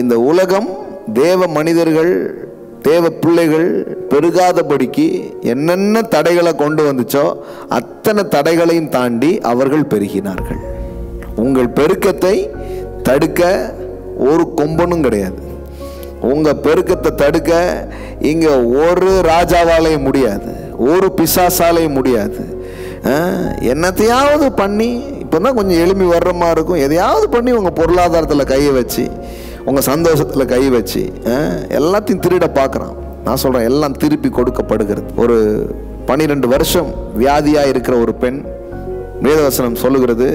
இந்த உலகம் தேவ மனிதர்கள் தேவ பிள்ளைகள் பெருகாதபடிக்கு என்னென்ன தடைகளை கொண்டு வந்துச்சோ அத்தனை தடைகளையும் தாண்டி அவர்கள் பெருகினார்கள். உங்கள் பெருக்கத்தை தடுக்க ஒரு கொம்பனும் கிடையாது. உங்கள் பெருக்கத்தை தடுக்க இங்கே ஒரு ராஜாவாலையும் முடியாது, ஒரு பிசாசாலையும் முடியாது. என்னத்தையாவது பண்ணி இப்போ தான் கொஞ்சம் எளிமை வர்ற மாதிரி இருக்கும். எதையாவது பண்ணி உங்கள் பொருளாதாரத்தில் கையை வச்சு உங்கள் சந்தோஷத்தில் கை வச்சு எல்லாத்தையும் திருட பார்க்குறான். நான் சொல்கிறேன், எல்லாம் திருப்பி கொடுக்கப்படுகிறது. ஒரு 12 வருஷம் வியாதியாக இருக்கிற ஒரு பெண், வேதவசனம் சொல்லுகிறது,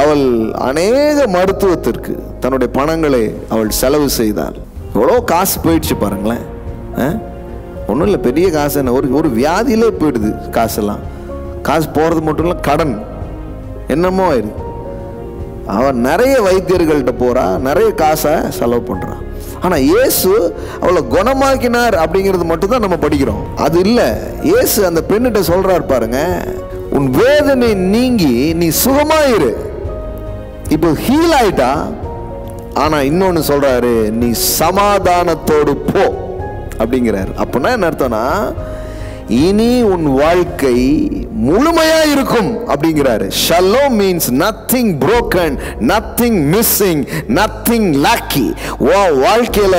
அவள் அநேக மருத்துவத்திற்கு தன்னுடைய பணங்களை அவள் செலவு செய்தாள். எவ்வளோ காசு போயிடுச்சு பாருங்களேன். ஒன்றும் இல்லை, பெரிய காசு என்ன, ஒரு வியாதியிலே போயிடுது காசெல்லாம். காசு போகிறது மட்டும் இல்லை, கடன் என்னமோ ஆயிடுது. அவன் நிறைய வைத்தியர்கள்ட்ட போகிறா, நிறைய காசை செலவு பண்ணுறான். ஆனால் இயேசு அவளை குணமாக்கினார் அப்படிங்கிறது மட்டும்தான் நம்ம படிக்கிறோம். அது இல்லை, இயேசு அந்த பெண்ணிட்ட சொல்கிறார் பாருங்க, உன் வேதனை நீங்கி நீ சுகமாயிரு. இப்போ ஹீல் ஆயிட்டா, ஆனால் இன்னொன்று சொல்கிறாரு, நீ சமாதானத்தோடு போ அப்படிங்கிறார். அப்படின்னா என்ன அர்த்தம்னா, இனி உன் வாழ்க்கை முழுமையா இருக்கும் அப்படிங்கிறாரு. Shalom means nothing broken, nothing missing, nothing lacking. வாழ்க்கையில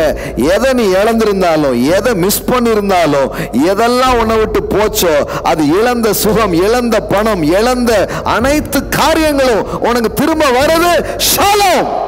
எதை நீ இழந்திருந்தாலும், எதை மிஸ் பண்ணியிருந்தாலும், எதெல்லாம் உன்னை விட்டு போச்சோ, அது இழந்த சுகம், இழந்த பணம், இழந்த அனைத்து காரியங்களும் உனக்கு திரும்ப வருது. ஷலோம்.